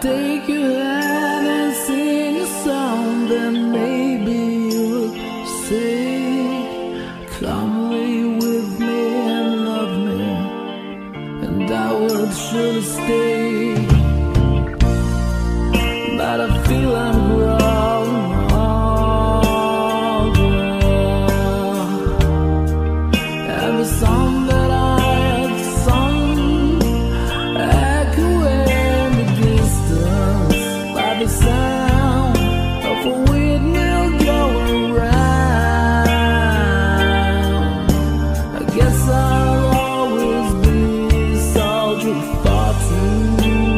take your hand and sing a song, then maybe you'll say, come away with me and love me, and I would surely stay. But I feel I'm wrong. Every song that I have sung echo in the distance, by the sound of a windmill going round. I guess I'll always be a soldier for two.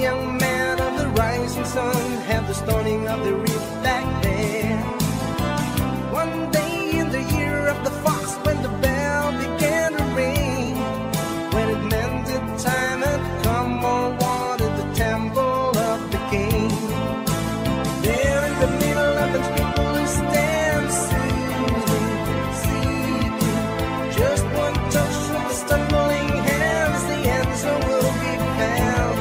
young man of the rising sun had the stoning of the reef back there. One day in the year of the fox, when the bell began to ring, when it meant that time had come, all wanted the temple of the king. There in the middle of the people who stand singing, singing, just one touch from the stumbling hands, the answer will be found.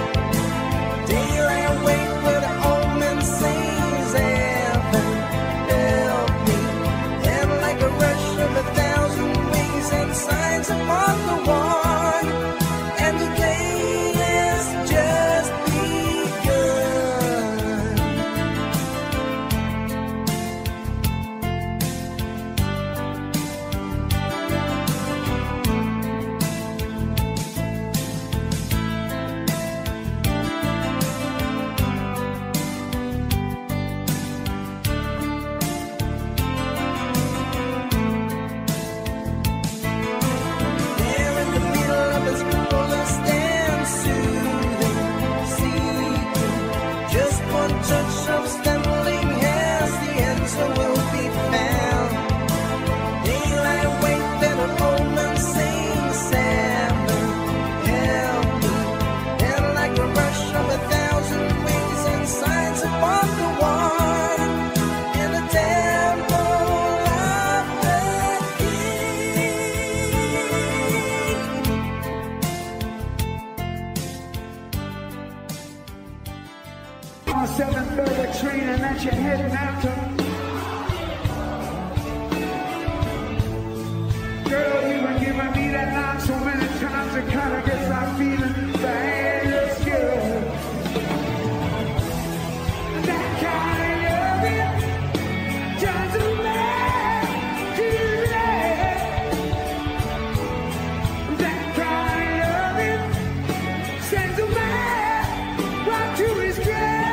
Dare I wait where the old man sings, heaven help me, and like a rush of a thousand wings and signs upon the wall, and the day has just train, and that you're heading after. Girl, you were giving me that line so many times, it kinda gets my feeling bad. It's good. That kind of it doesn't make you laugh. That kind of it sends a man right to his grave.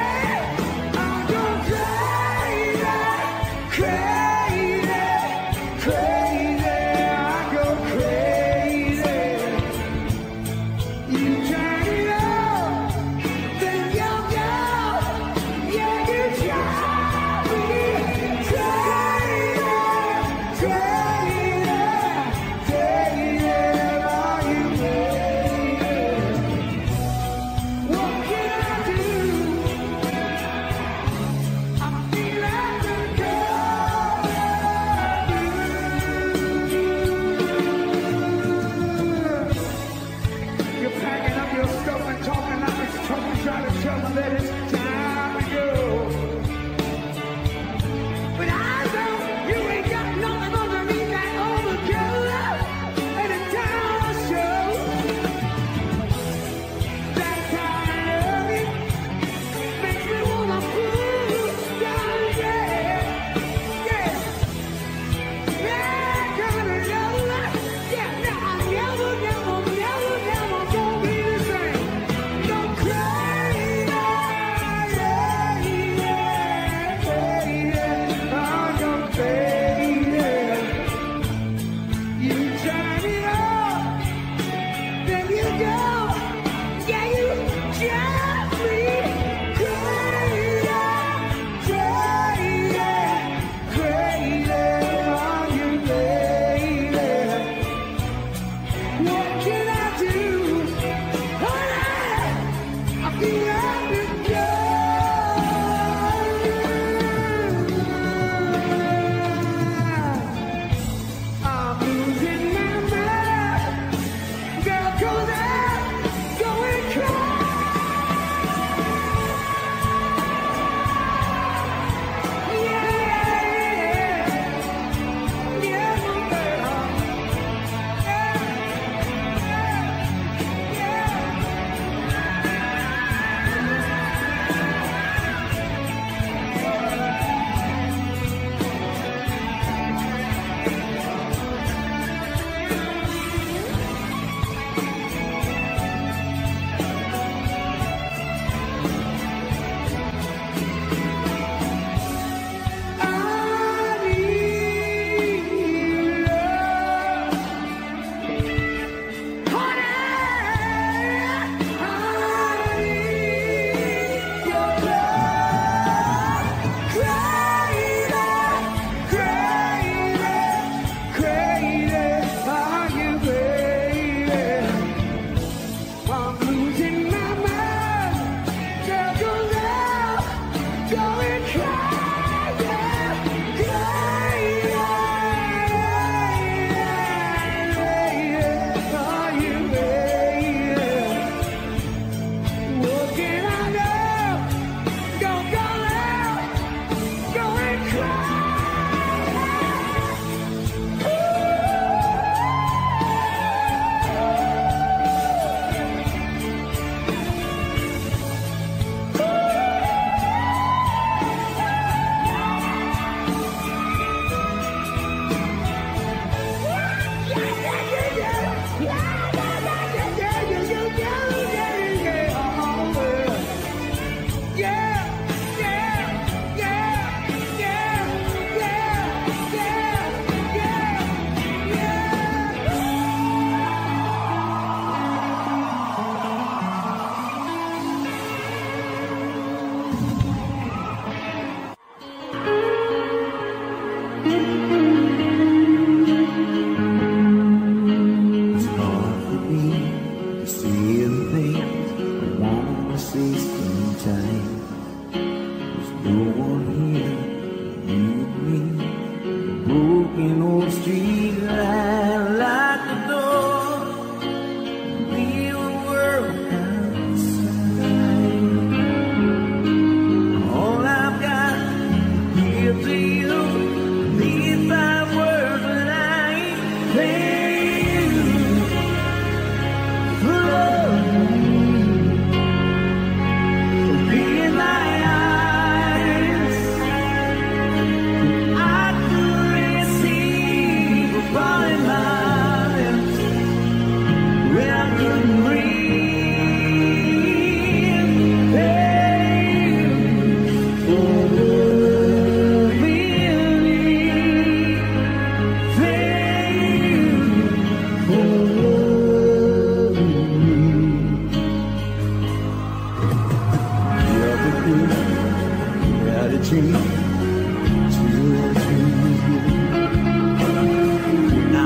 When I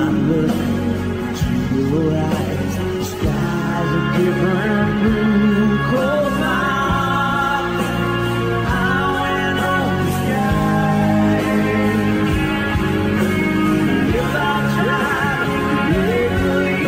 look into your eyes, the sky's a different blue. Close my eyes, I went on the sky. If I tried to make my eyes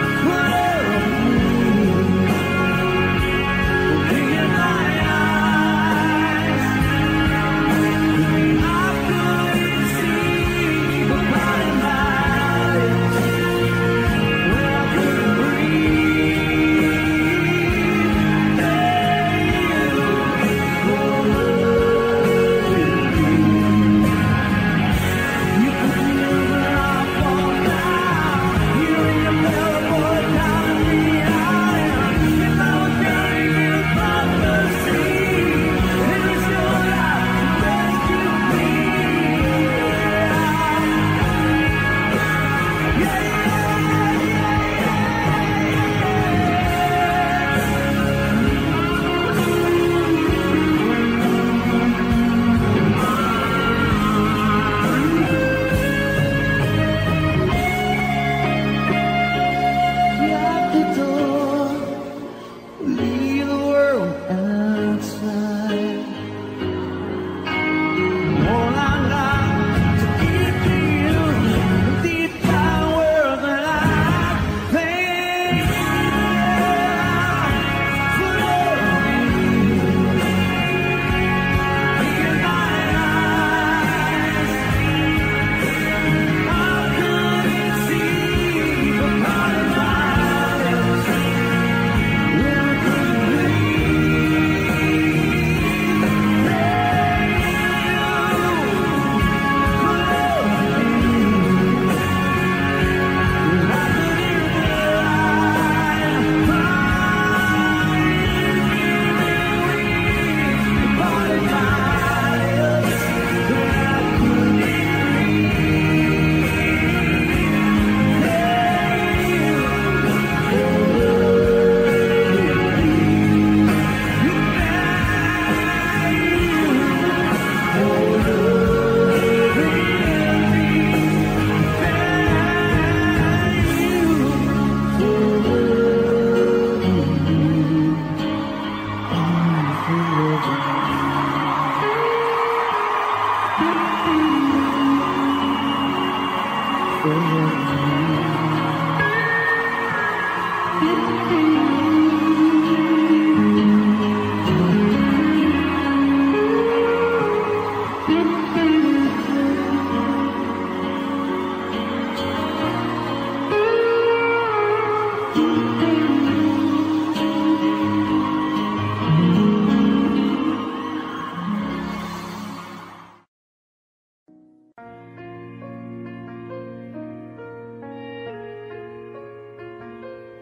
places.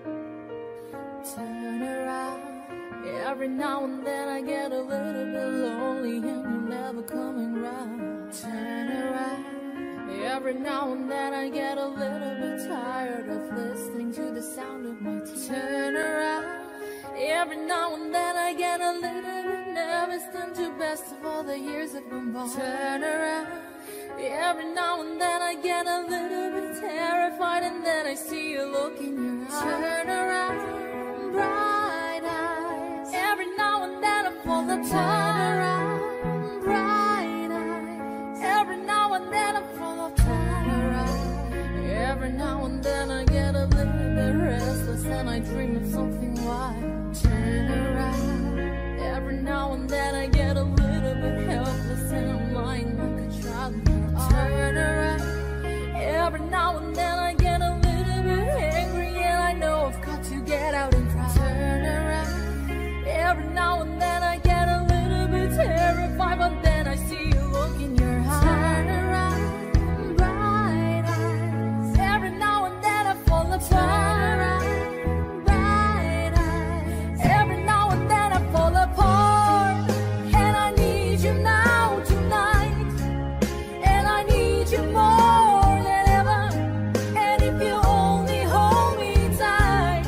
Turn around. Every now and then I get a little bit lonely, and you're never coming round. Turn around. Every now and then I get a little bit tired of listening to the sound of my tears. Turn around. Every now and then I get a little bit nervous, done to best of all the years that have gone by. Turn around. Every now and then I get a little bit terrified, and then I see you look in your eyes. Turn around. Bright eyes. Every now and then I fall apart. Turn around, bright eyes. Every now and then I fall apart. Turn around. Every now and then I get a little bit restless, and I dream of something wild. Turn around. Every now and then I get a little bit helpless, and I'm lying like a child. Turn around. Every now and then I get a little bit angry, and I know I've got to get out. Every now and then I get a little bit terrified, but then I see you look in your eyes. Turn around, bright eyes. Every now and then I fall apart. Turn around, bright eyes. Every now and then I fall apart. And I need you now, tonight. And I need you more than ever. And if you only hold me tight,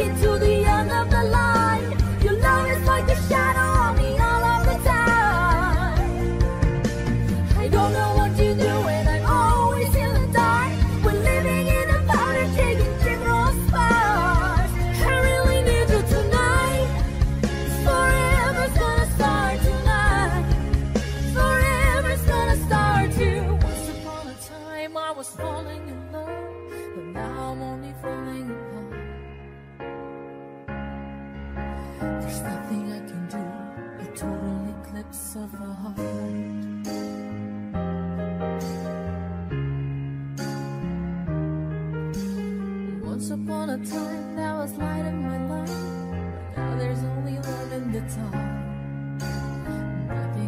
it to the end of the line. Your love is like a shadow on me all of the time. I don't know what to do and I'm always in the dark. We're living in a powder keg and general sparks. I really need you tonight. Forever's gonna start tonight. Forever's gonna start too. Once upon a time I was falling in love, but now I'm only falling in love. There's nothing I can do, a total eclipse of the heart. Once upon a time, that was light of my life. Now there's only love in the dark. Nothing I can see, a total eclipse of the heart.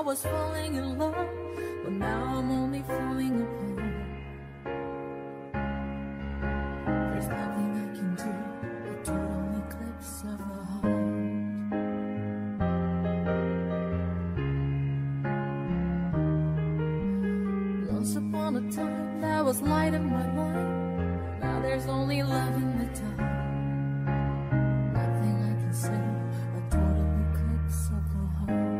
I was falling in love, but now I'm only falling apart. There's nothing I can do, a total eclipse of the heart. Once upon a time, that was light in my life. Now there's only love in the dark. Nothing I can say, a total eclipse of the heart.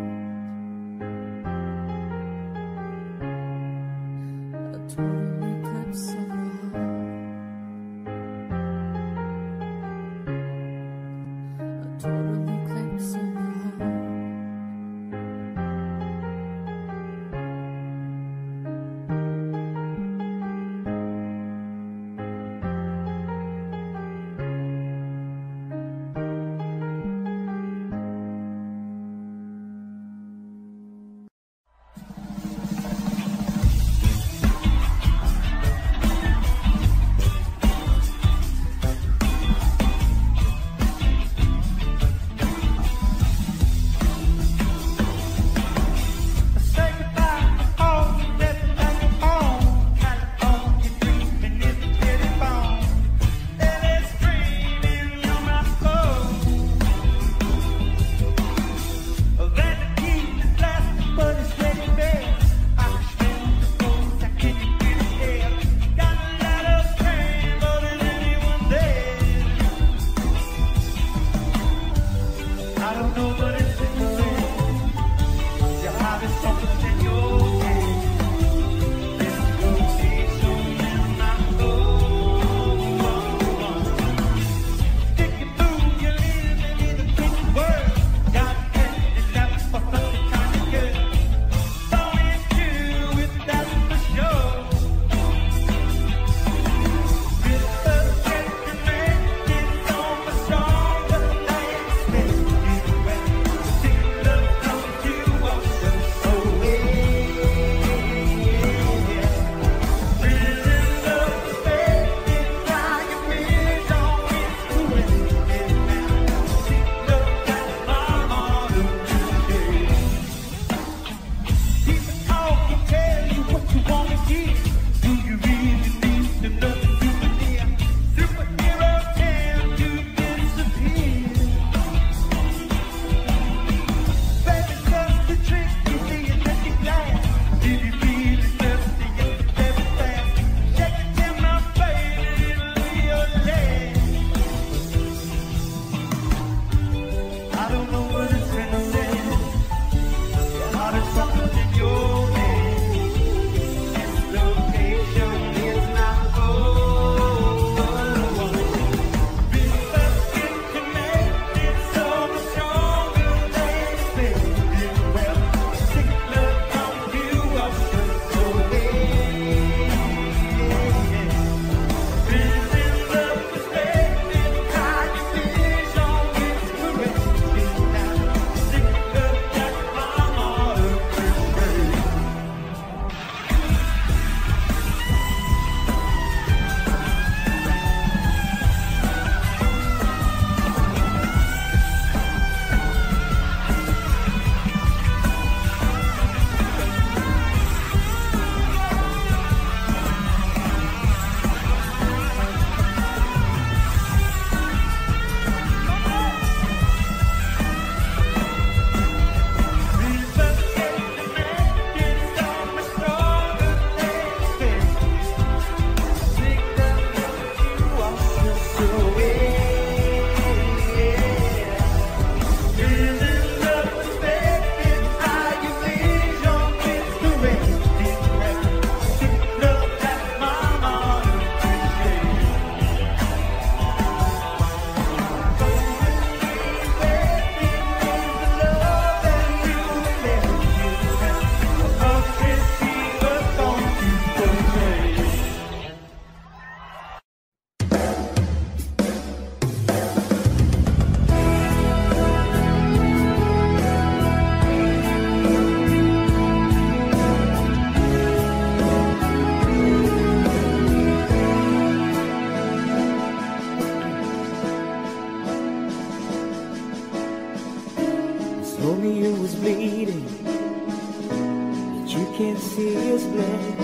tears bled.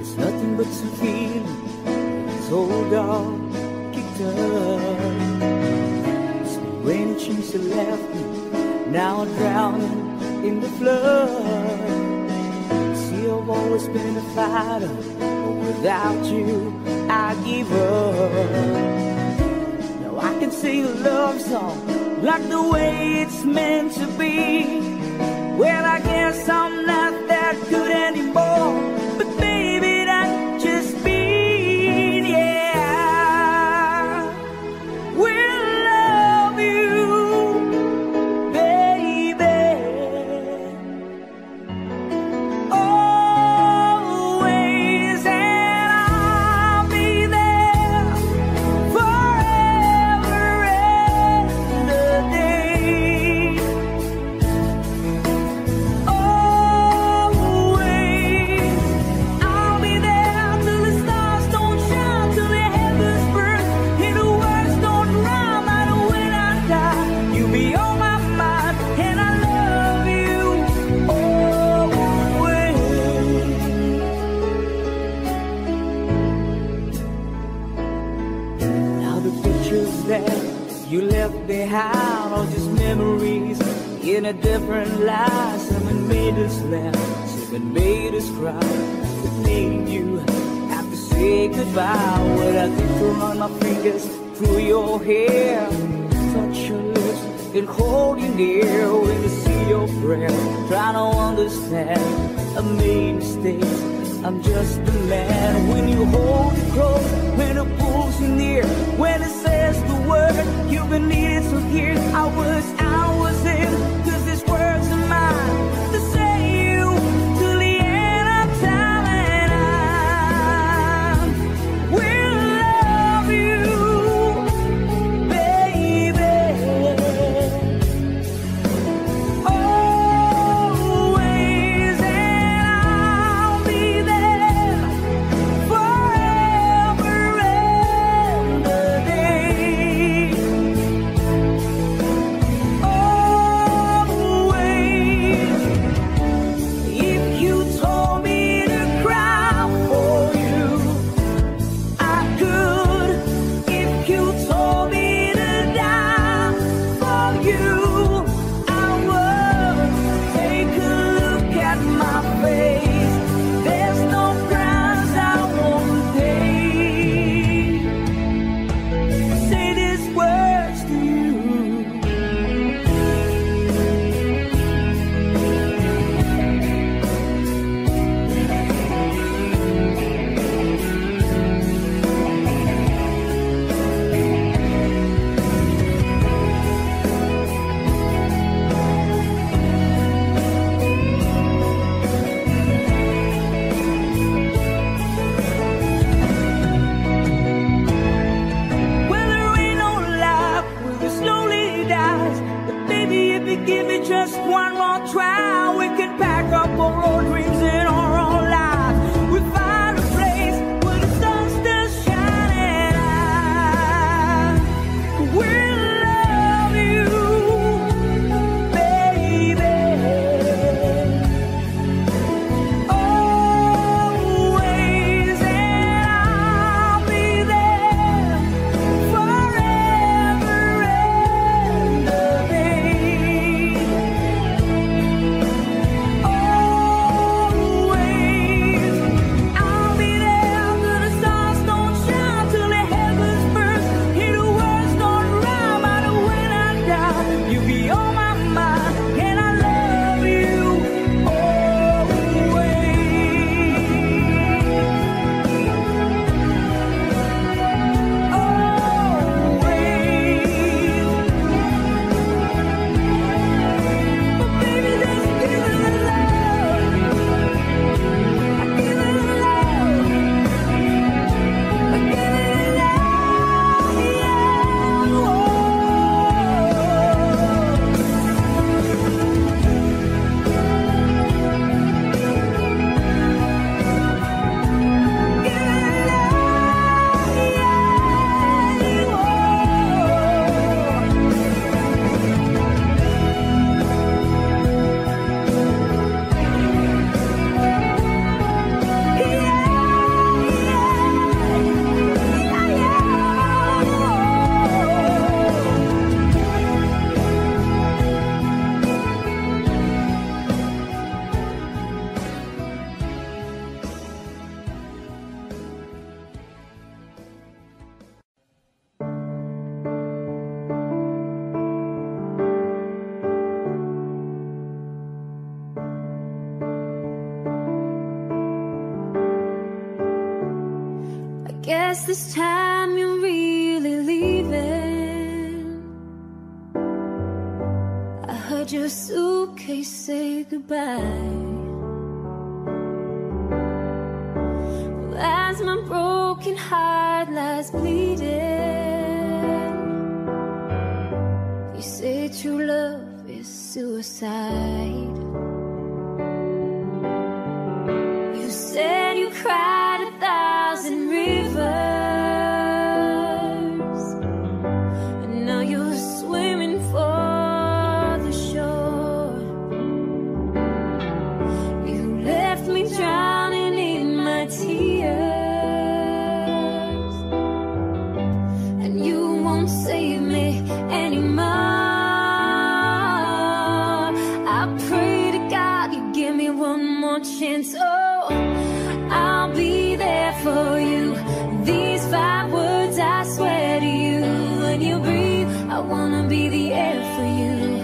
It's nothing but a feeling it's all dog kicked up. It's the rain that used to left me, now I'm drowning in the flood. You see, I've always been a fighter, but without you I give up. Now I can sing a love song like the way it's meant to be. Well, I guess I'm not that good anymore, but baby, that's just me, yeah. We'll love you, baby, always, and I'll be there forever and a day. That you left behind, all just memories in a different life. Someone made us laugh, someone made us cry, but made you have to say goodbye. What I did around my fingers through your hair, touch your lips and hold you near. When I see your breath, try to understand, I made mistakes, I'm just a man. When you hold it close, when it pulls you near, when it says the word you've been needing to hear, I was in, cause these words are mine to say you till the end of time. And I will love you, baby, always, and I'll be there forever and a day. Oh. Guess this time you're really leaving. I heard your suitcase say goodbye. Well, as my broken heart lies bleeding, you say true love is suicide. You said you cried a thousand rivers, and now you're swimming for the shore. You left me drowning in my tears, and you won't save me anymore. I pray to God you give me one more chance. I'll be there for you. These 5 words I swear to you. When you breathe, I wanna be the air for you.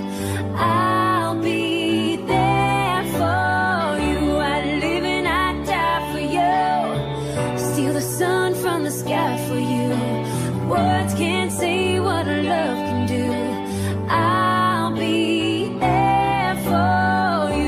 I'll be there for you. I'd live and I'd die for you. Steal the sun from the sky for you. Words can't say what a love can do. I'll be there for you.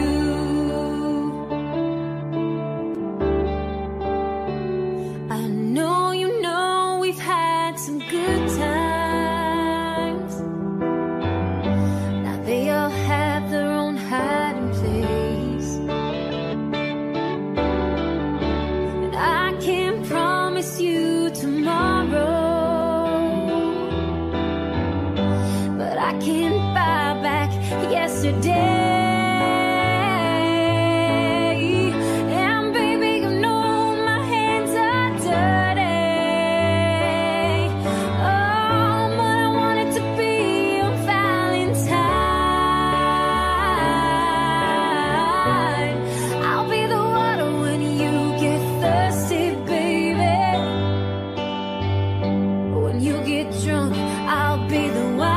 Yesterday, and baby, you know my hands are dirty. Oh, but I wanted to be your Valentine. I'll be the water when you get thirsty, baby. When you get drunk, I'll be the wine.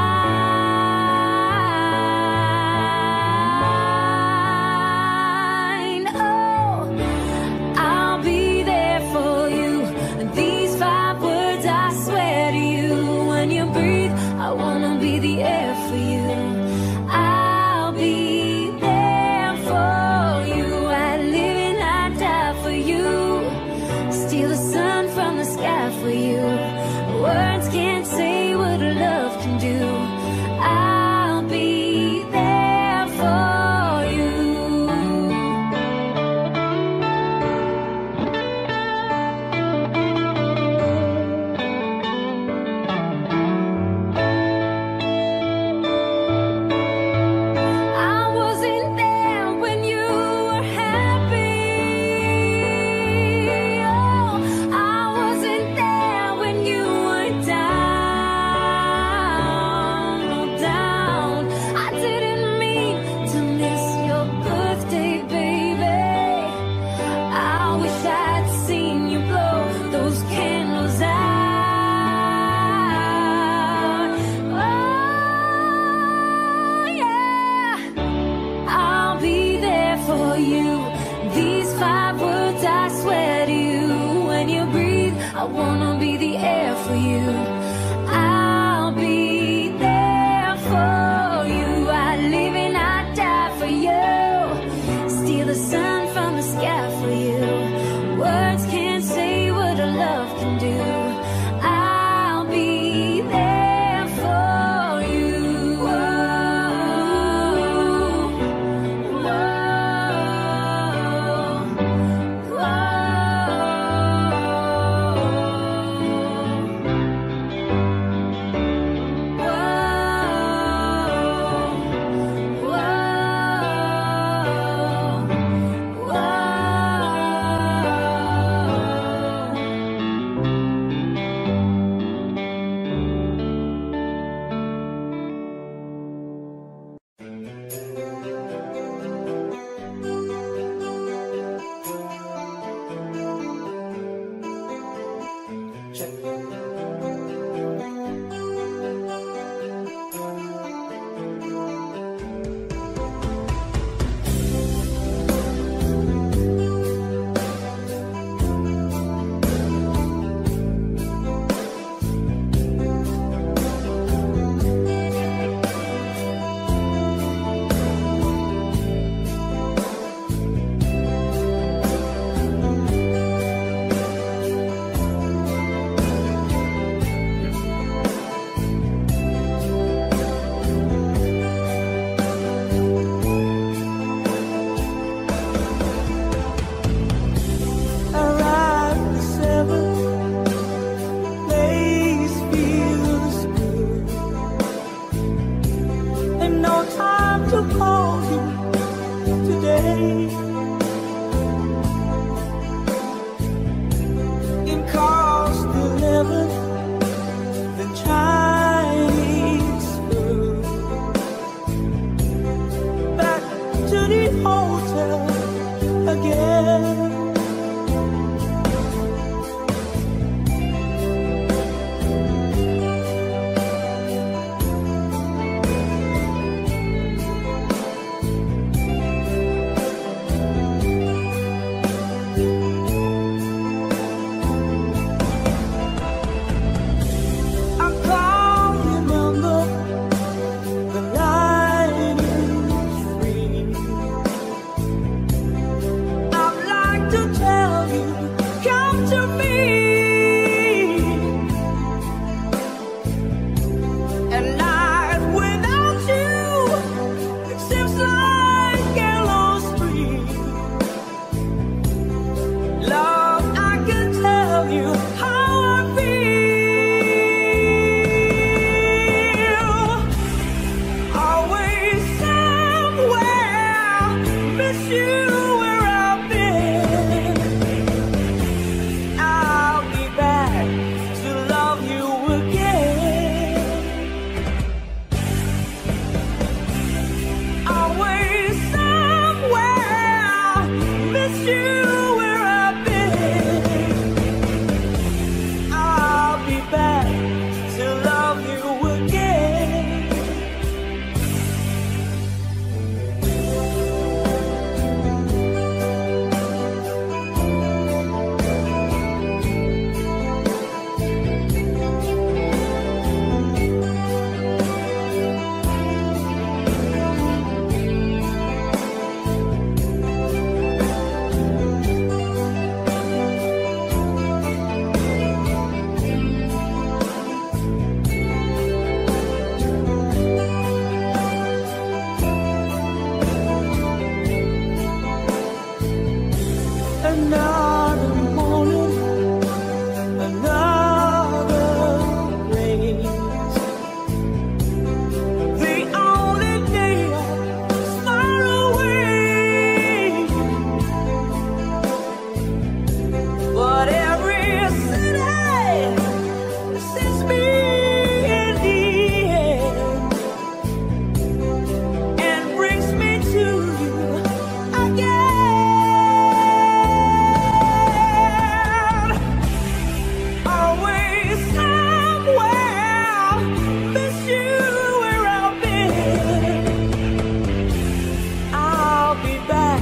be back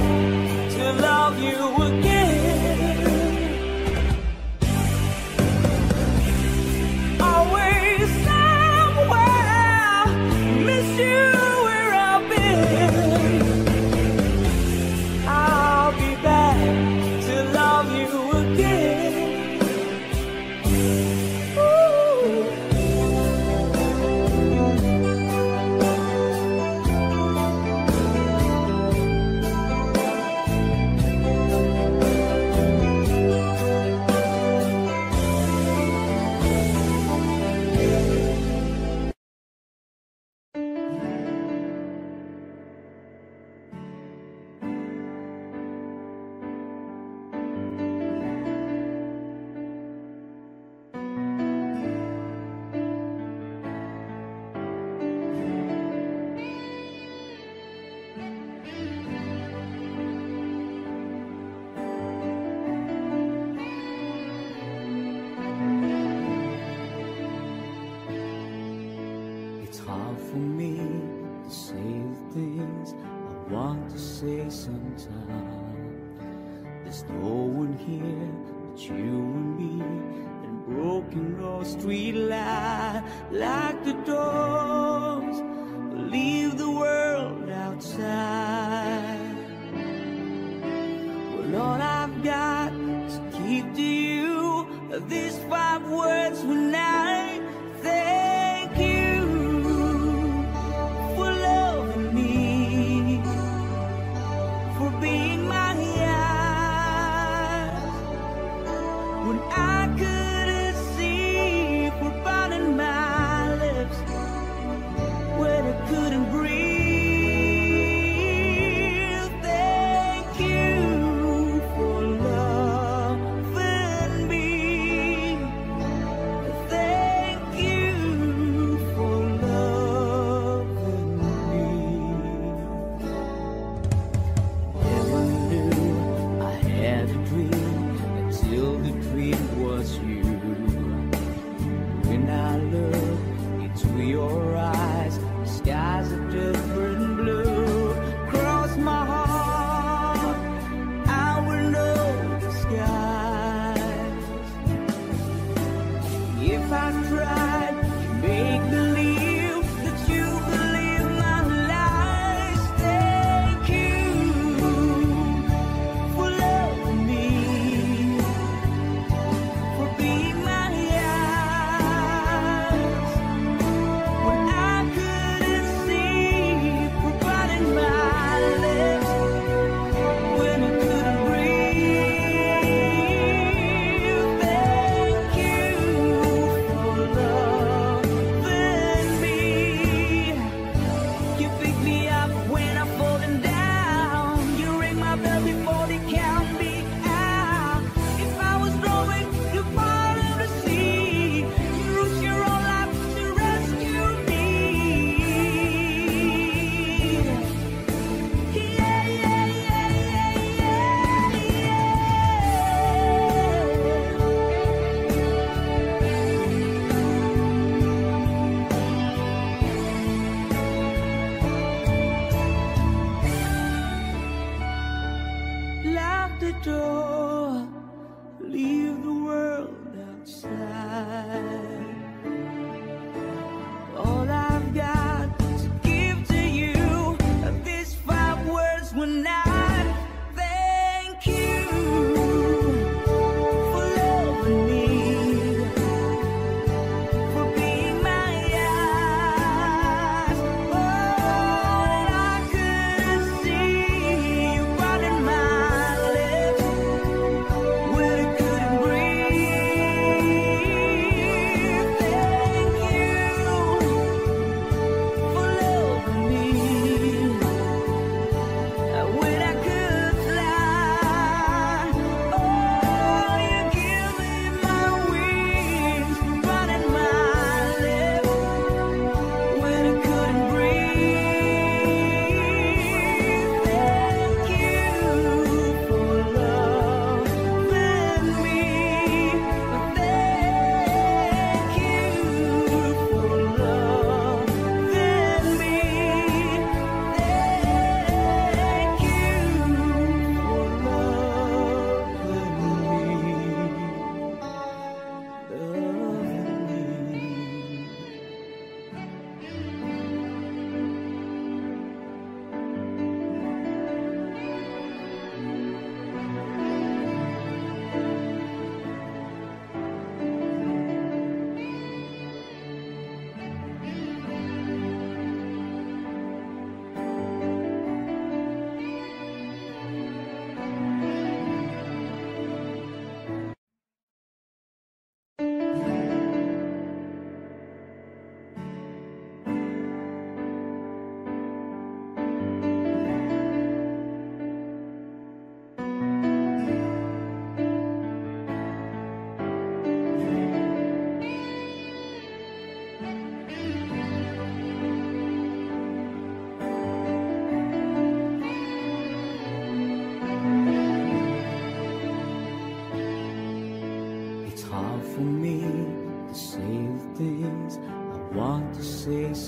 to love you again. Always somewhere, miss you where I've been. I'll be back to love you again. For me to say the things I want to say sometime. There's no one here but you and me, and broken or street light, like the dogs leave the world outside. Well, all I've got to keep to you are these 5 words when I think. When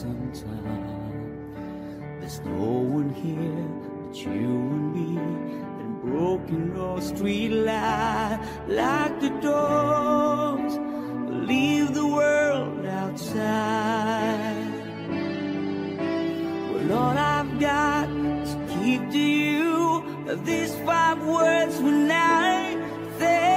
sometime. There's no one here but you and me, and broken raw street light. Lock the doors, leave the world outside. Well, all I've got to keep to you are these 5 words when I think.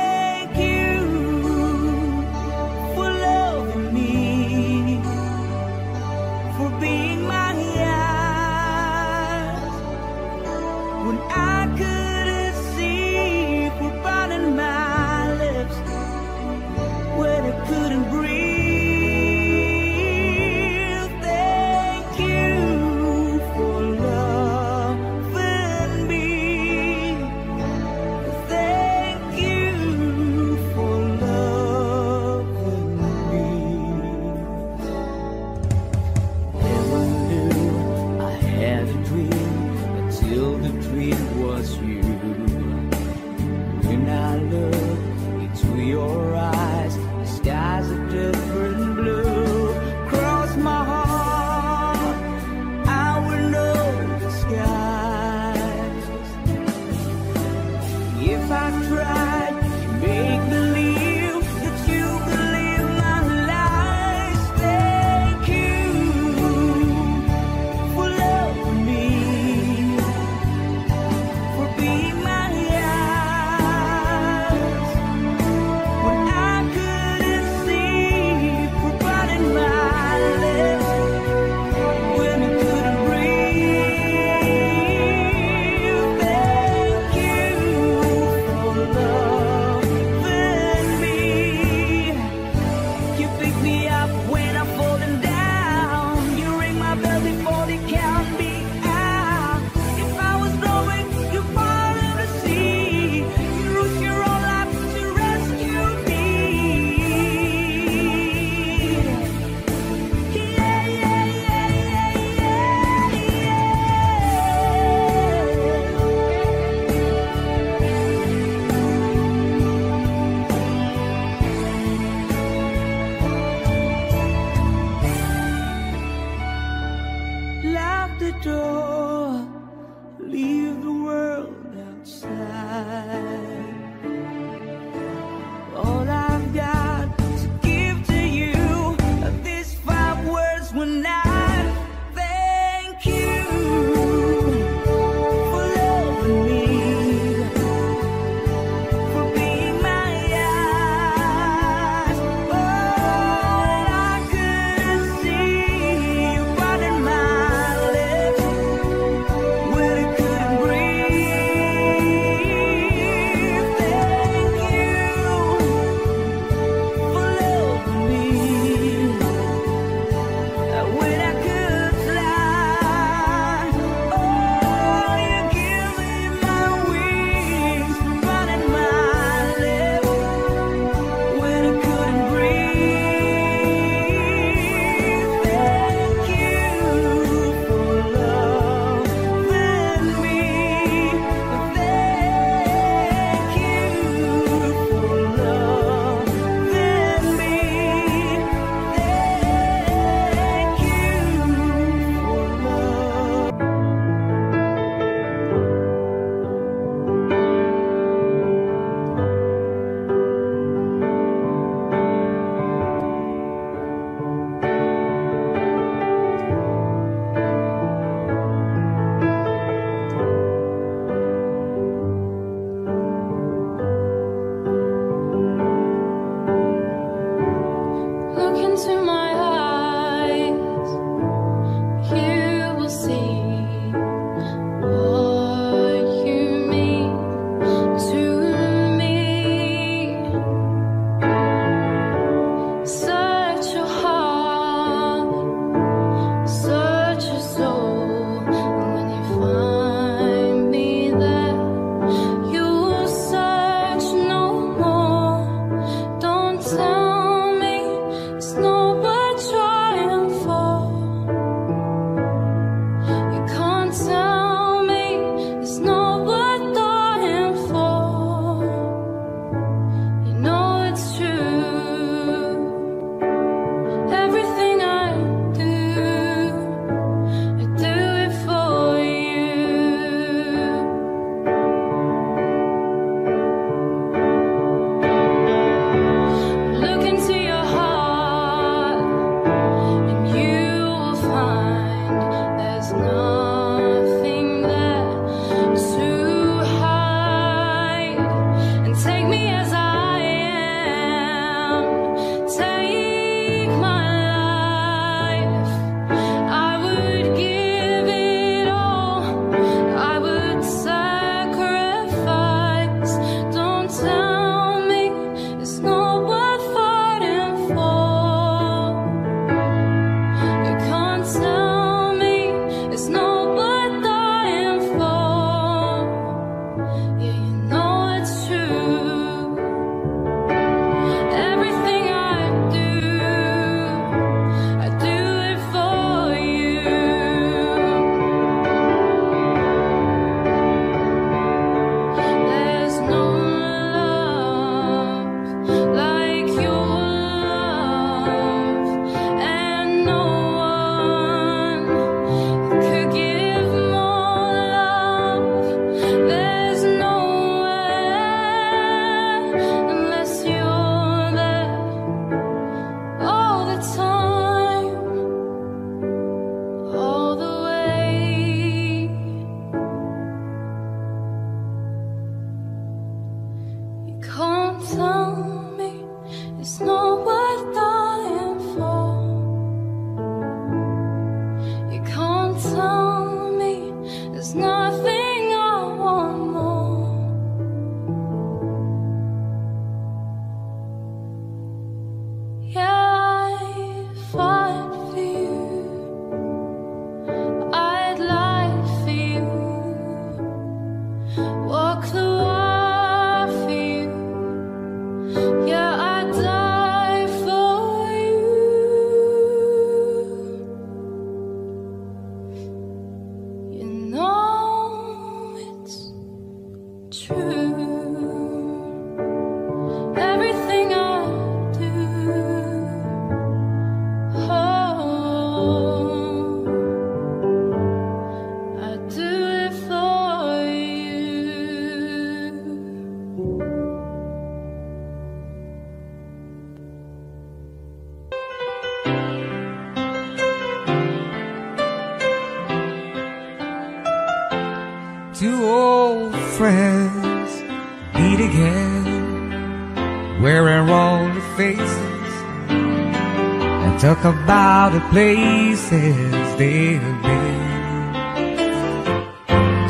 About the places they've been.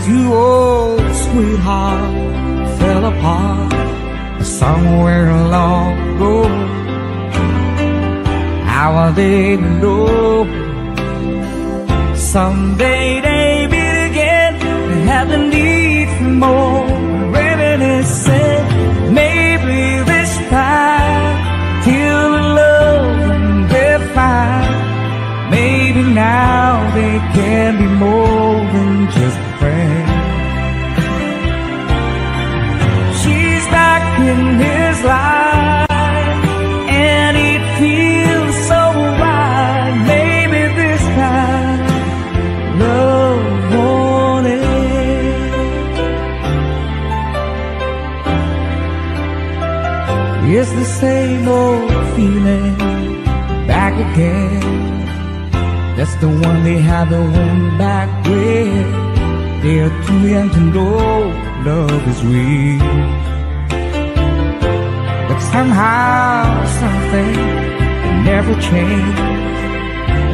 Two old sweethearts fell apart somewhere long ago. How I didn't know. Someday they'd be together and have the need for more. Reminiscing, maybe this time till the love. Maybe now they can be more than just friends. She's back in his life and it feels so right. Maybe this time love won't end. It's the same old feeling back again. That's the one they had the one back with. They are too young to know love is real, but somehow, something never changed.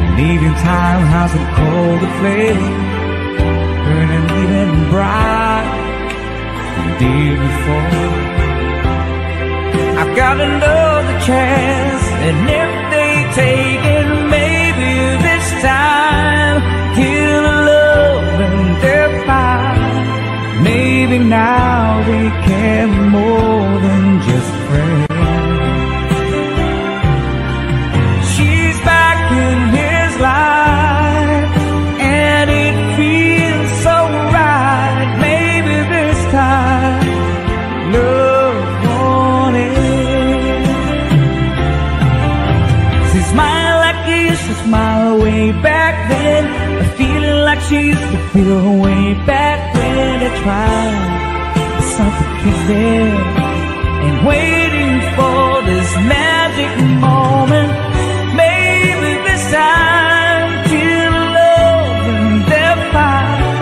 And even time has a cold flame, burning even bright the day before. I've got another chance, and if taken, maybe this time he'll love and they'll find. Maybe now they can be more than just friends. She's back in his life and it feels so right. Maybe this time love. Smile way back then, a feeling like she used to feel way back when. I tried something kissing and waiting for this magic moment. Maybe this time till love and their fire.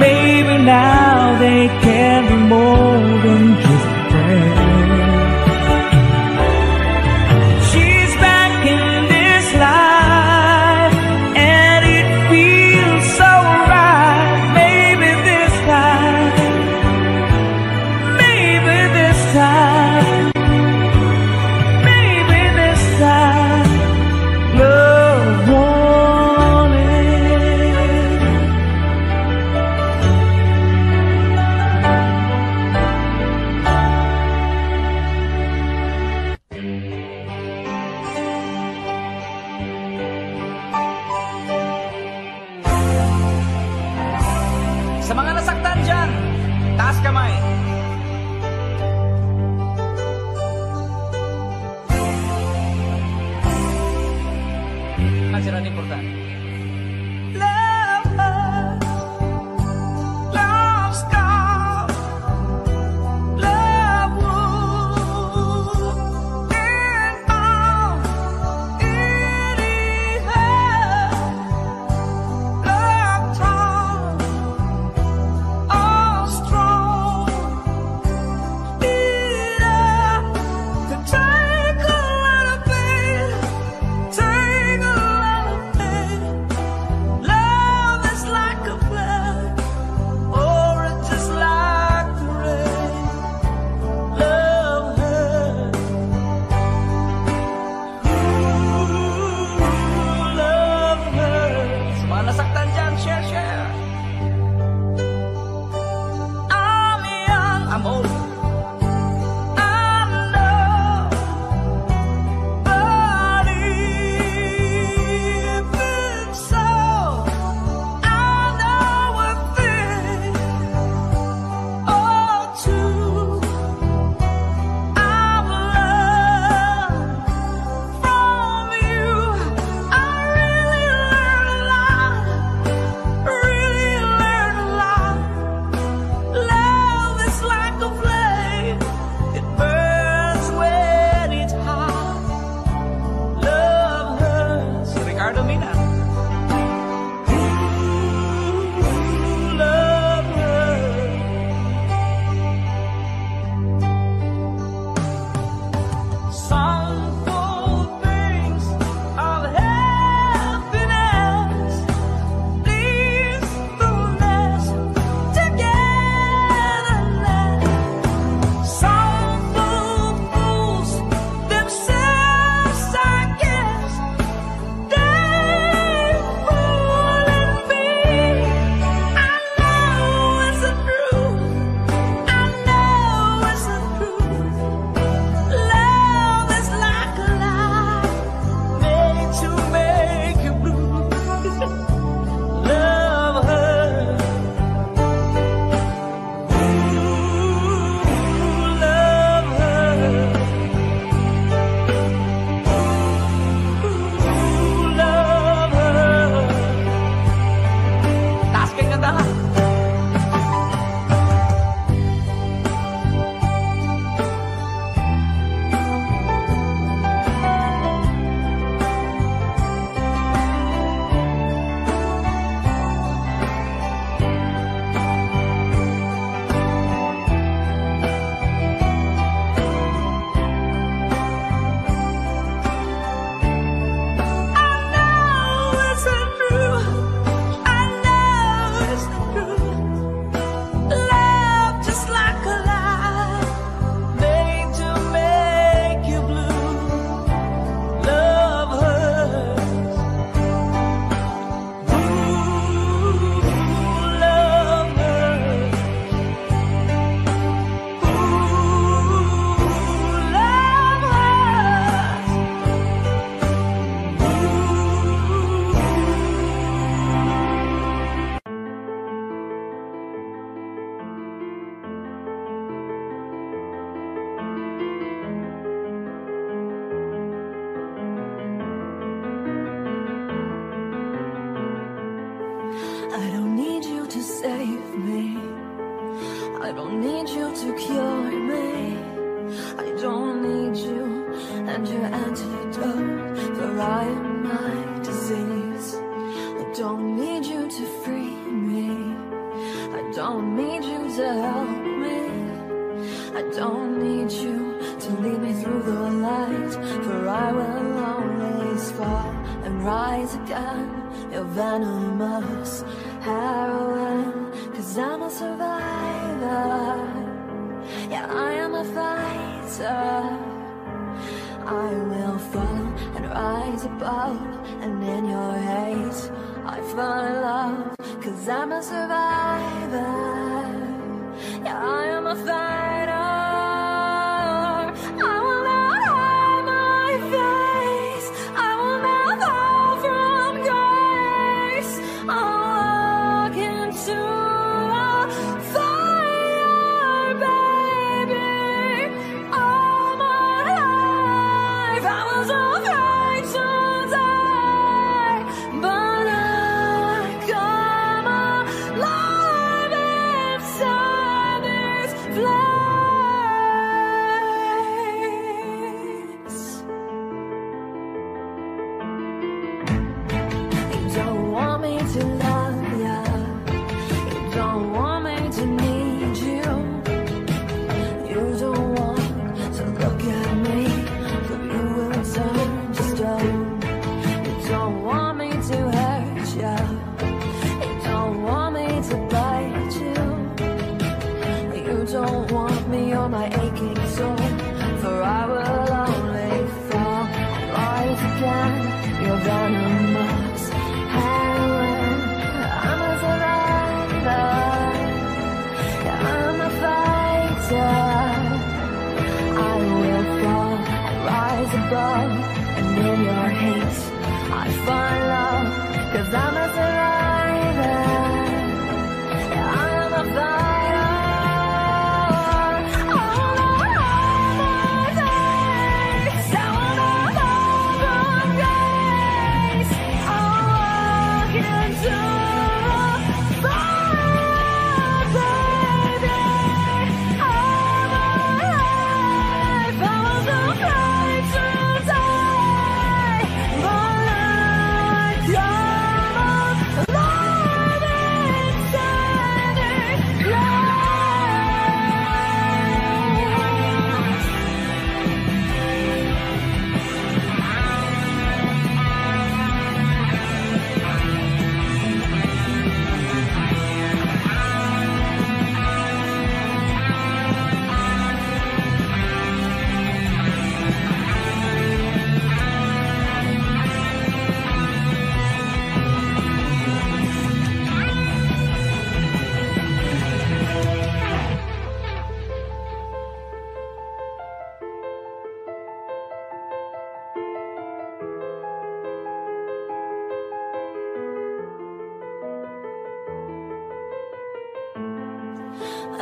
Maybe now they can be more than just friends. Sa mga nasaktan dyan, taas kamay. don't need you to cure me. I don't need you and your antidote, for I am my disease. I don't need you to free me. I don't need you to help me. I don't need you to lead me through the light, for I will always fall and rise again. You're venomous heroin, 'cause I'm a survivor. Yeah, I am a fighter. I will fall and rise above, and in your hate I fall in love, 'cause I'm a survivor. Yeah, I am a fighter. I will not hide my face, I will not fall from grace. I'll walk into a fire, baby. And in your hate, I find love, 'cause I'm a survivor. Yeah, I am a fighter. I will not hide my face, I will not fall from grace. I'll walk into a fire, baby. I'm alive, I was alive.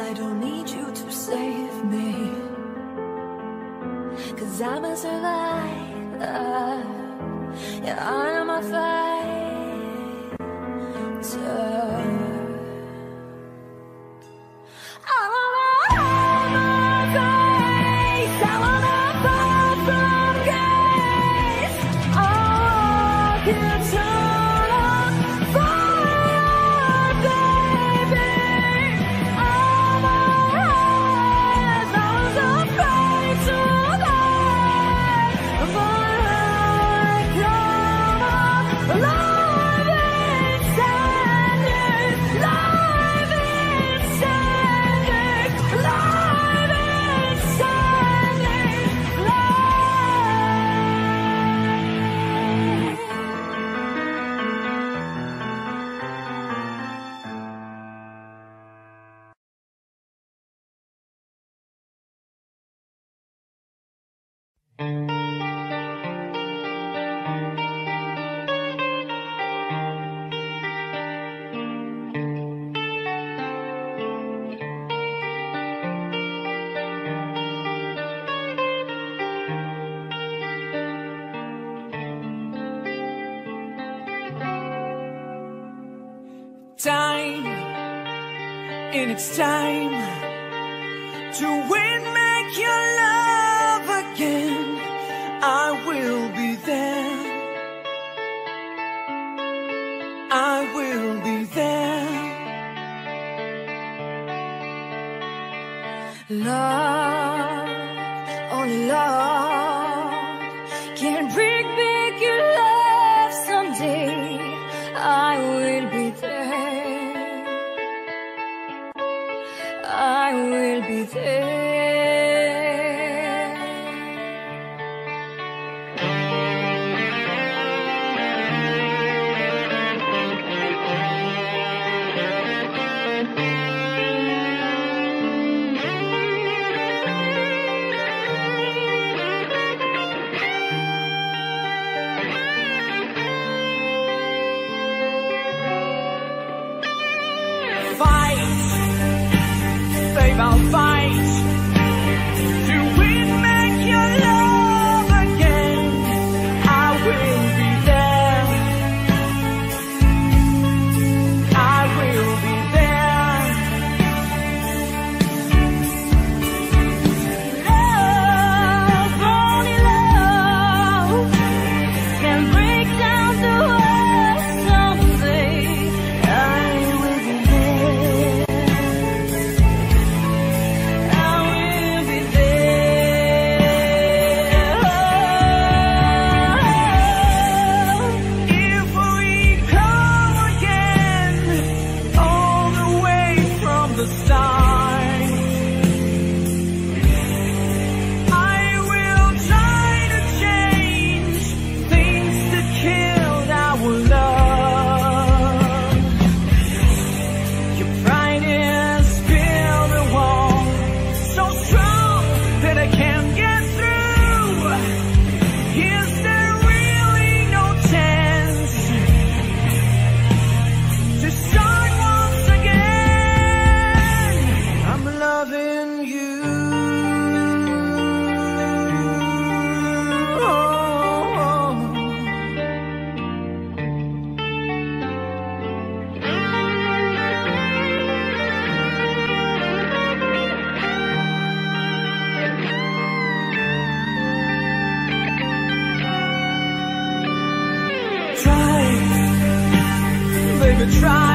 I don't need you to save me, 'cause I'm a survivor. Yeah, I am a fighter. Time, in its time, to win, make your love again. I will be there, I will be there. Love, only love can bring back your love someday. I will be there, I will be there. Babe, I'll fight. Baby, try.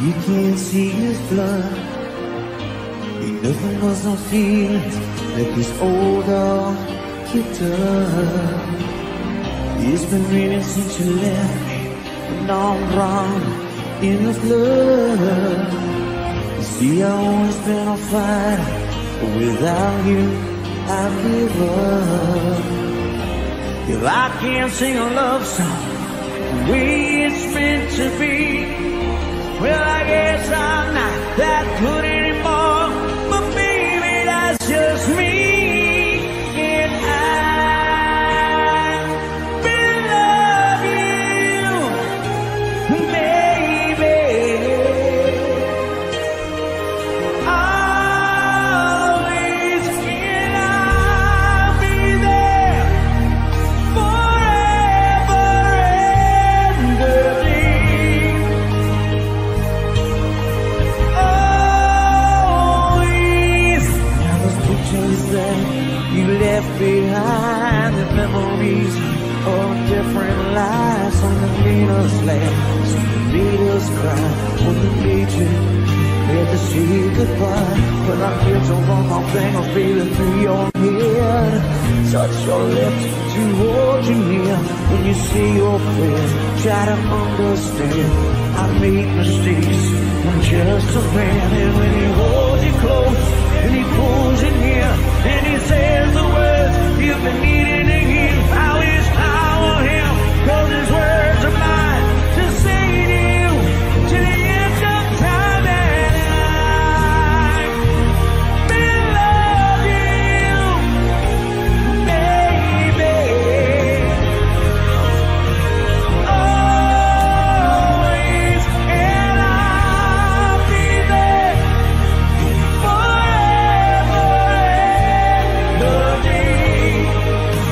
you can't see his blood. He never knows no feelings that this old dog kicked up. It's been raining since you left me, and I'm drowned in the flood. You see, I've always been on fire, but without you, I give up. If I can't sing a love song the way it's meant to be, well, I guess I'm not that good anymore, but baby, that's just me, and I've been loving you, baby, always, and I'll be there forever and ever. You left behind the memories of different lives, something that made us laugh, something that made us cry, when you made you had to say goodbye. But I feel so wrong, I'm playing a feeling through your head. Touch your lips to hold you near. When you say your prayers, try to understand. I make mistakes, I'm just a man. And when he holds you close, and he pulls you near, and he says the words you've been needing to hear. I wish I were him, 'cause his words are mine to say to you to the end of time. And I've been loving you, baby, always, and I'll be there forever. Thank you.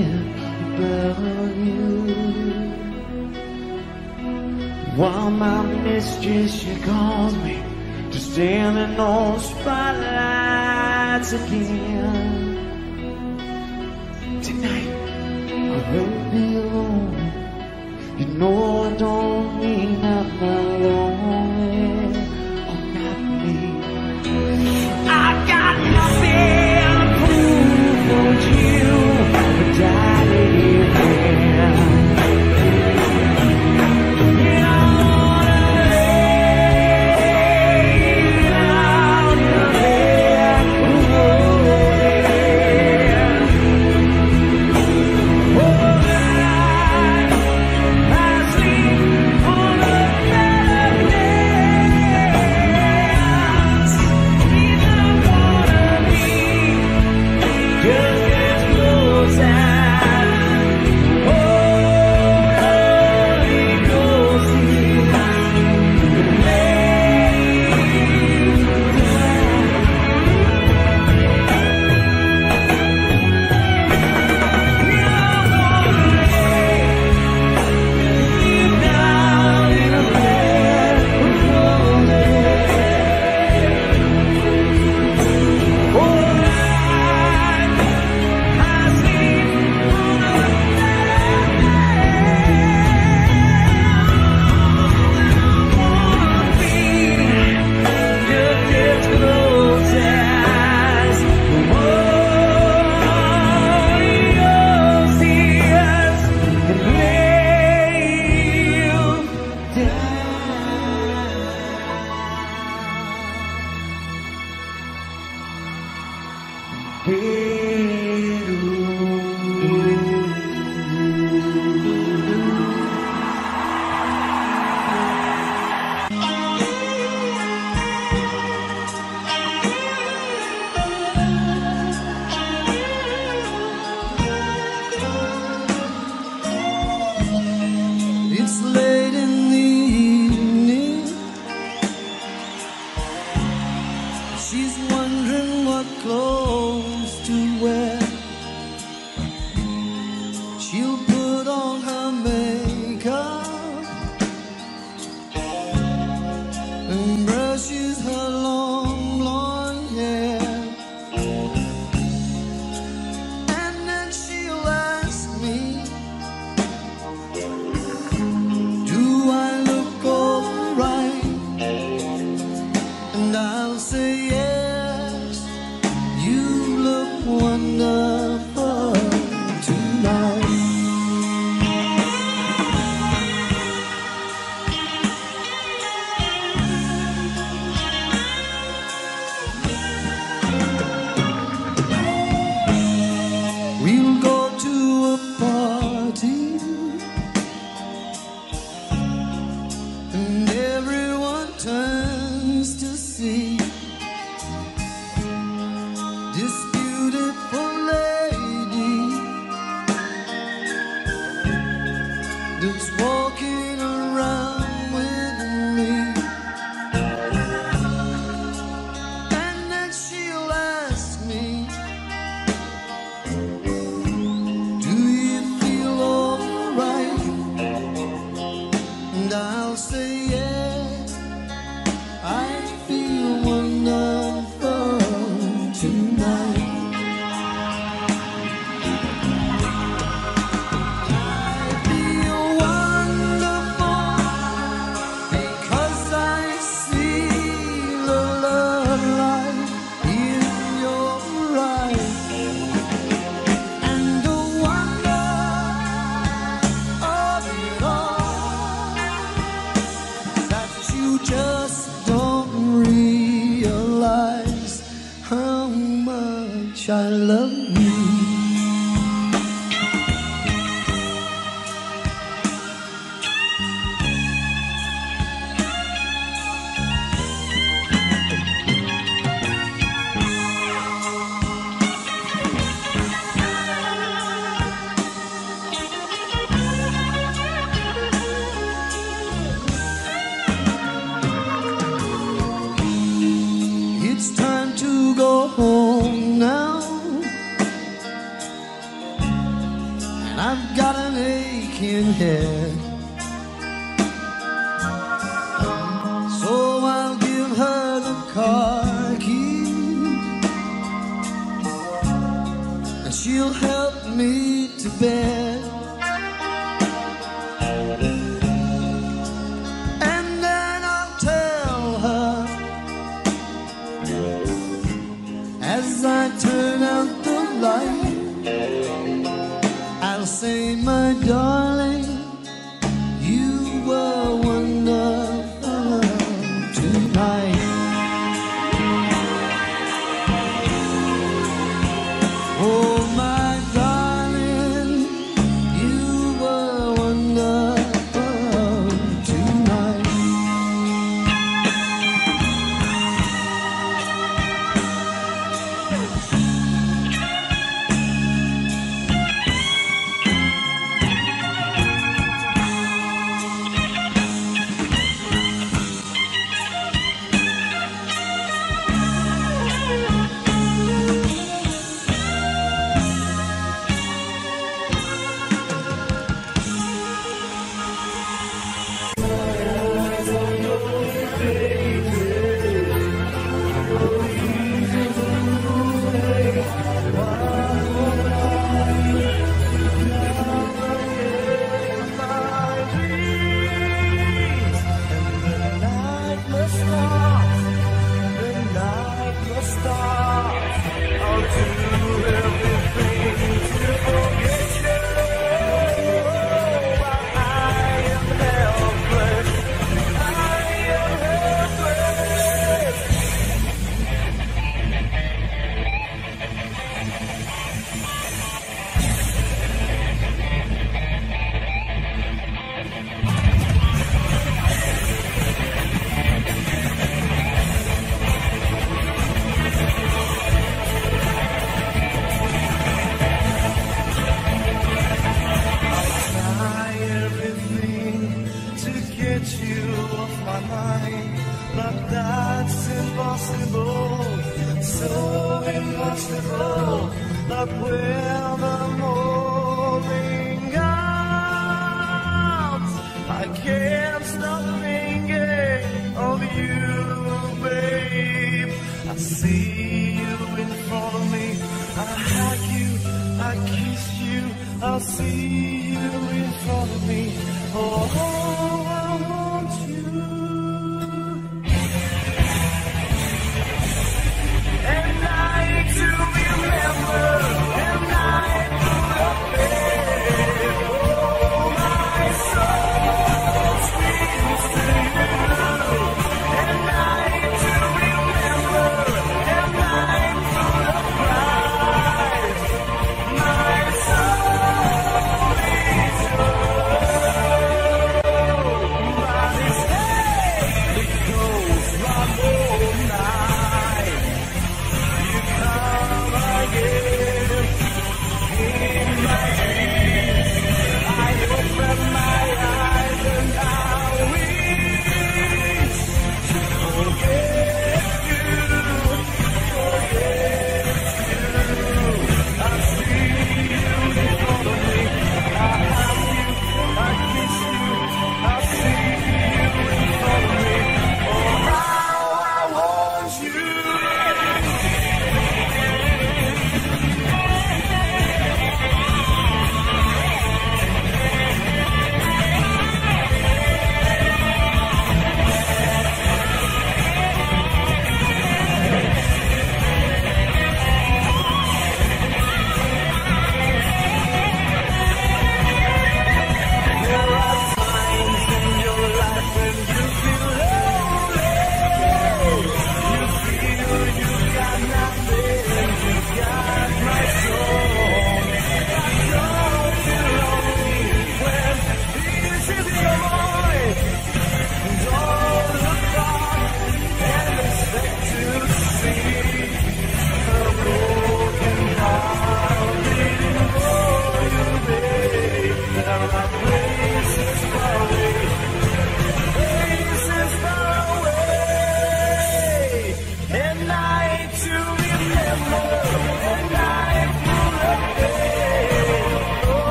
care about you. While my mistress, she calls me to standing on spotlights again. Tonight I won't be alone. You know I don't mean I'm not lonely. I'm not me. I got nothing to prove for you, but I did. and I've got an aching head, so I'll give her the car keys and she'll help me to bed. And then I'll tell her as I turn out the light, I'll say, my darling, you were wonderful tonight. Oh, my darling, you were wonderful tonight.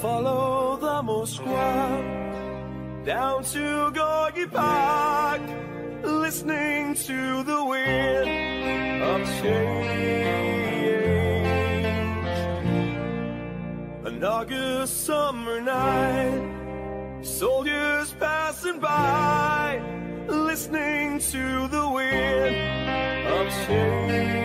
follow the Moskwa down to Gorky Park, listening to the wind of change. An August summer night, soldiers passing by, listening to the wind of change.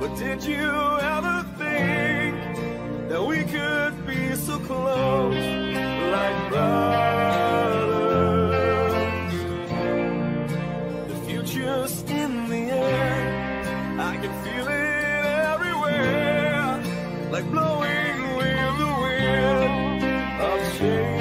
But did you ever think that we could be so close, like brothers? The future's in the air, I can feel it everywhere, like blowing with the wind of change.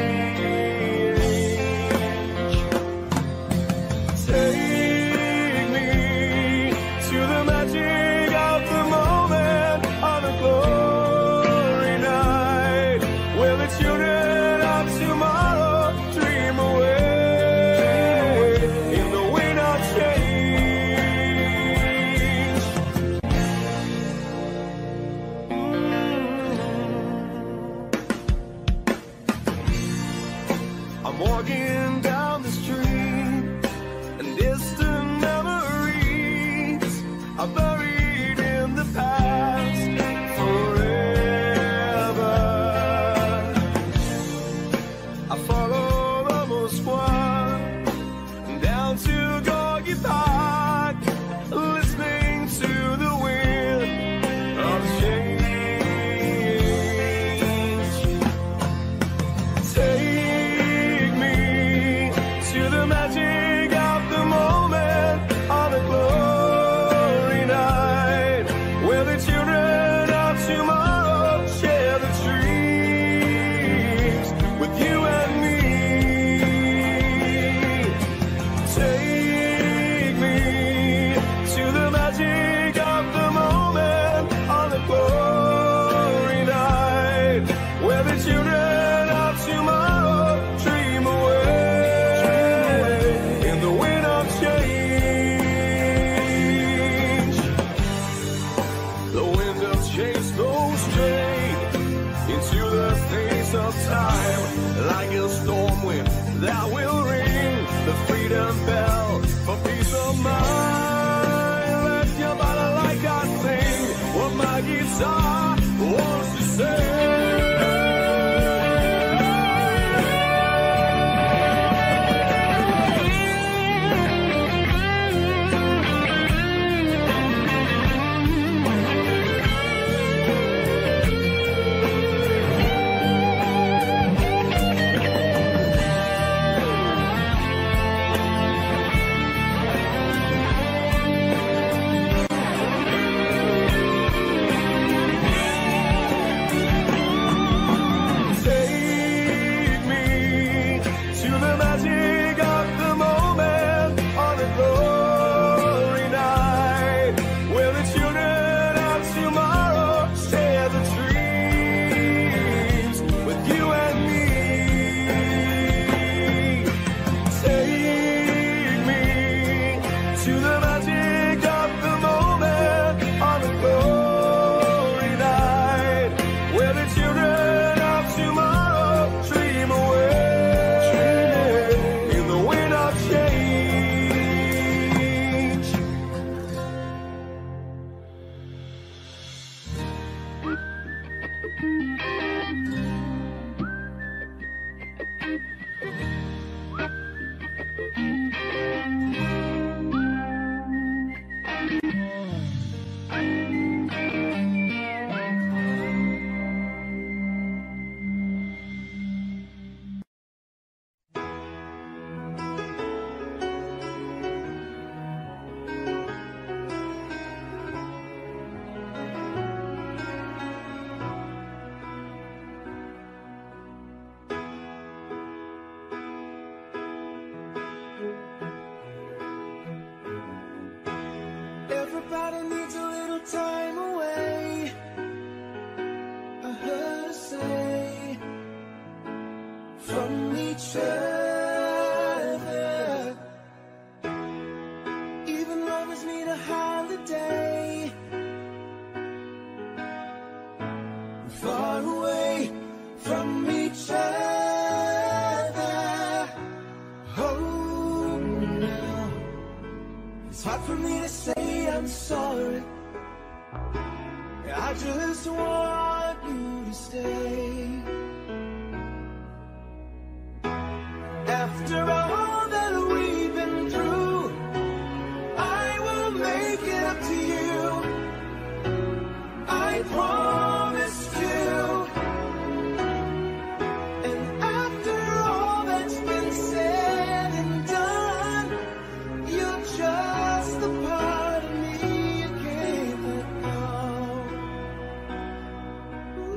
each other. Even lovers need a holiday. Far away from each other. Oh, no. It's hard for me to say I'm sorry. I just want you to stay. After all that we've been through, I will make it up to you. I promised you. And after all that's been said and done, you're just the part of me you can't let go. Ooh.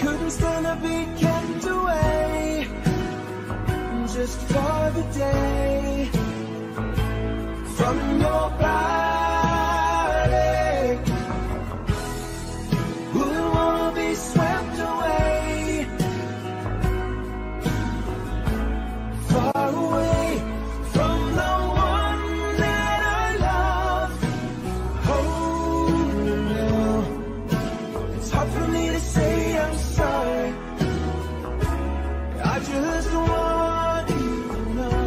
Couldn't stand to be kept away just for the day from your body. Wouldn't want to be swept away, far away from the one that I love. Oh no, it's hard for me to say I'm sorry. I just want you to know.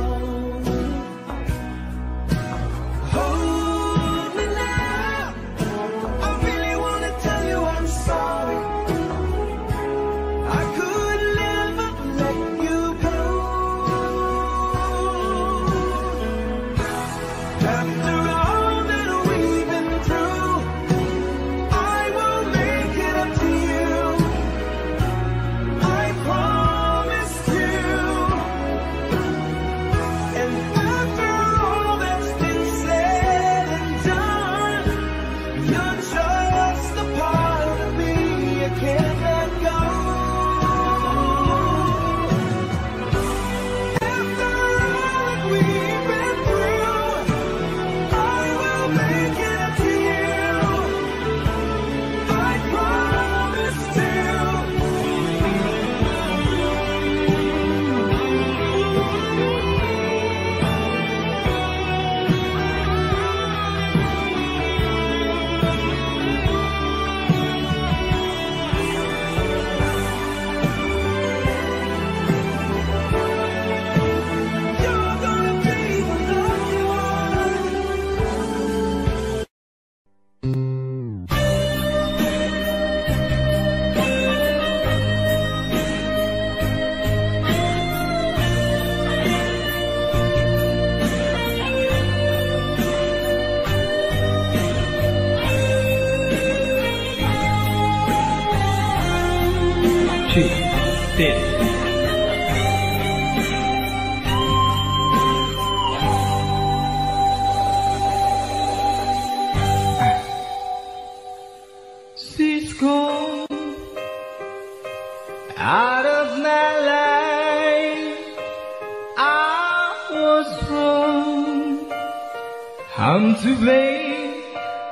Hold me now. I really want to tell you I'm sorry. I could never let you go. After all that we've been through, I will make it up to you. I promised you. And after all that's been said and done, you're just the part of me I can't let go. After all that we've been through, I will make it up to you. I promised you. You're gonna be the lucky one. Two, three. She's gone out of my life. I was wrong. I'm to blame.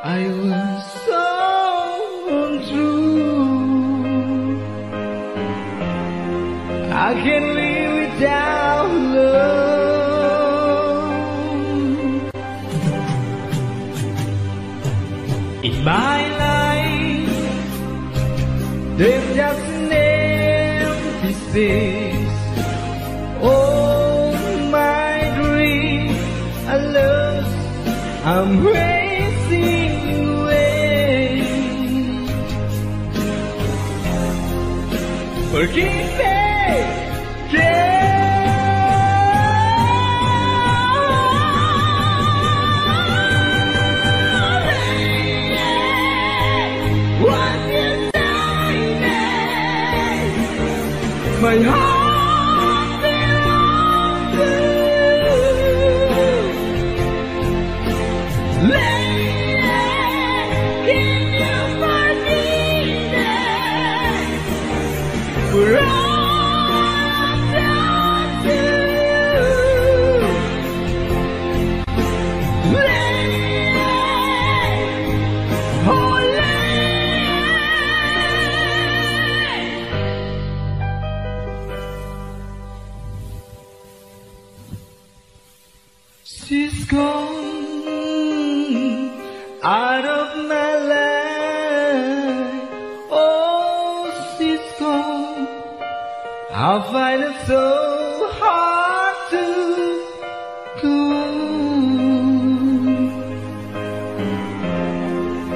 I was so untrue. I can't live without love. In my life, there's just an empty space. Oh, my dream, I lost. I'm racing away. Forgive me, yeah. What you say, my heart belongs to you. Lady, can you forgive me? For I've done to you. Lady, oh, lady. She's gone out of my life. Oh, she's gone. I find it so hard to go.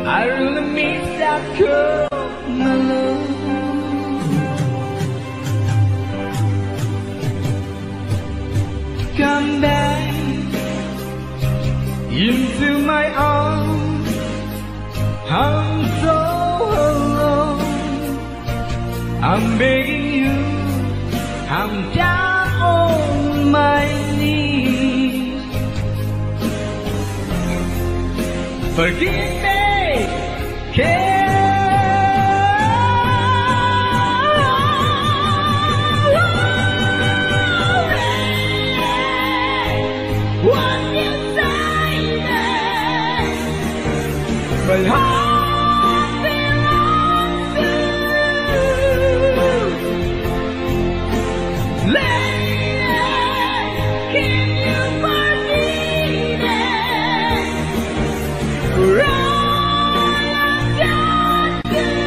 I really miss that girl, my love. Come back into my arms, I'm so alone. I'm begging you, I'm down on my knees. Forgive me, care. My heart belongs to you. Lady, can you forgive me for all I've done to you?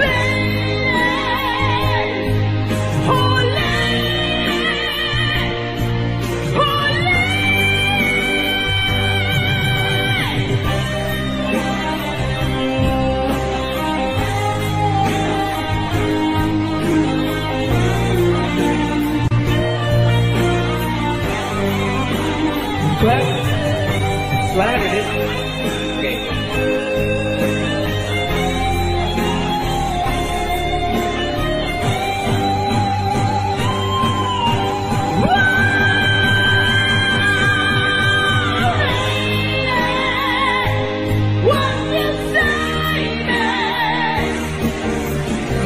Lady, oh lady, oh lady. My heart belongs to you. Lady, can you forgive me for all I've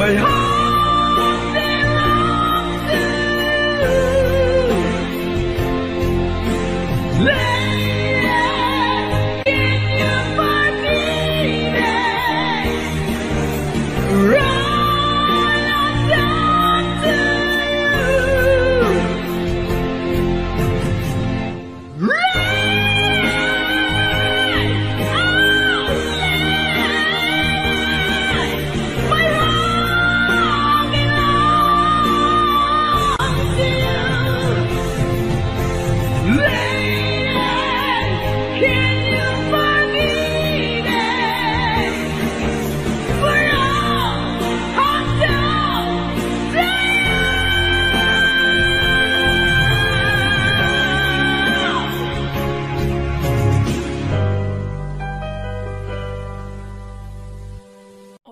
done to you?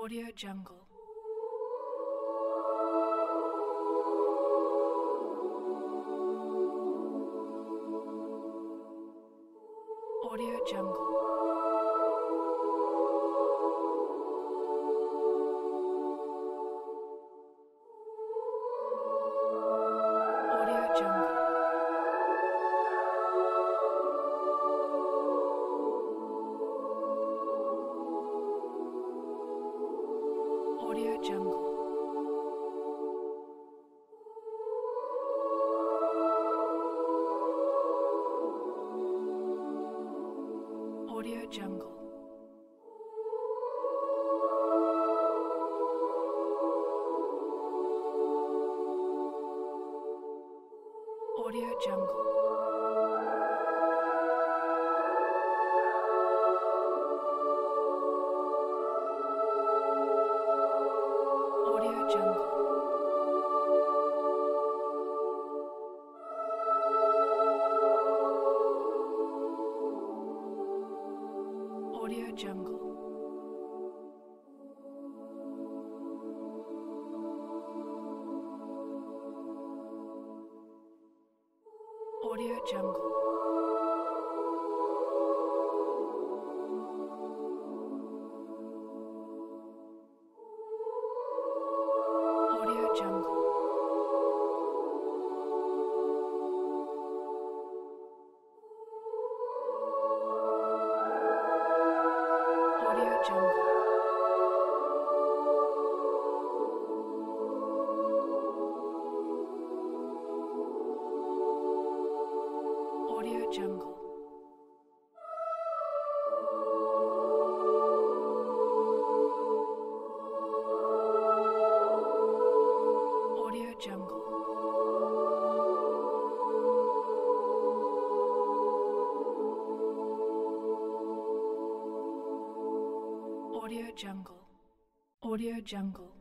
Audio Jungle. Audio Jungle. Audio Jungle. Audio Jungle. Audio Jungle. Audio Jungle. Jungle. Audio Jungle. Audio Jungle. Jungle. Audio Jungle. Audio Jungle. Audio Jungle.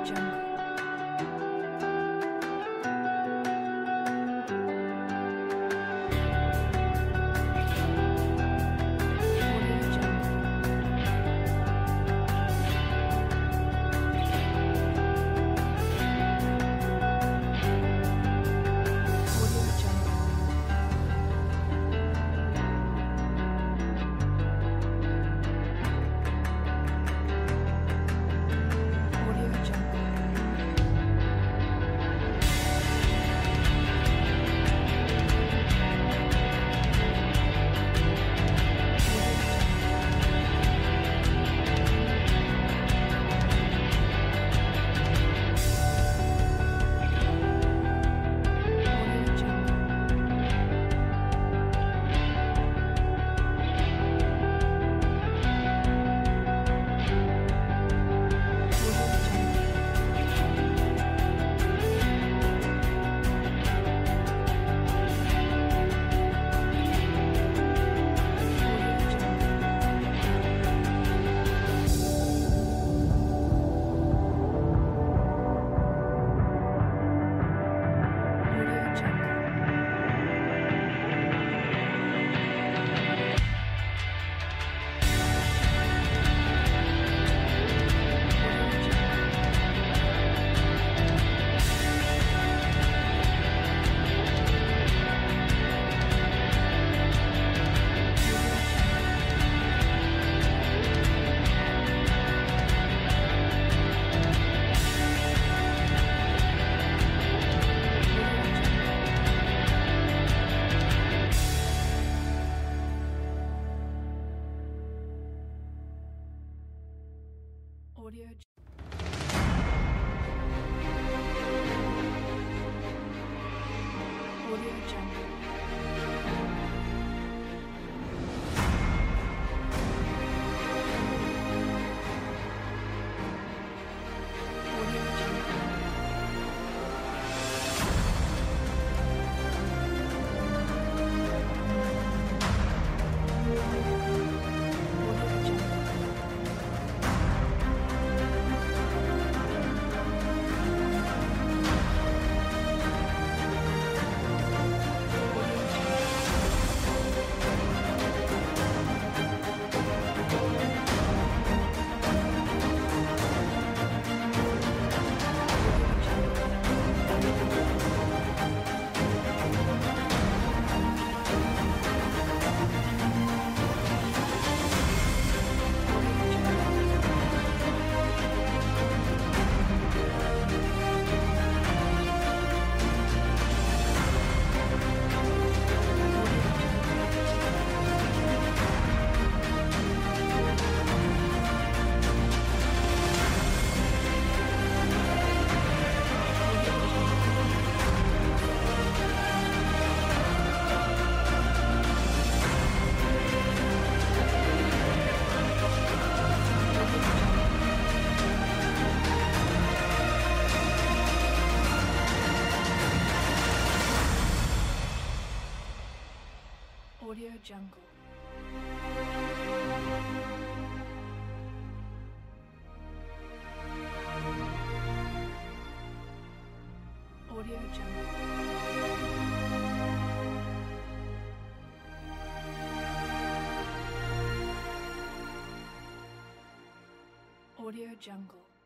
Audio. Audio Jungle. Audio Jungle. Audio Jungle.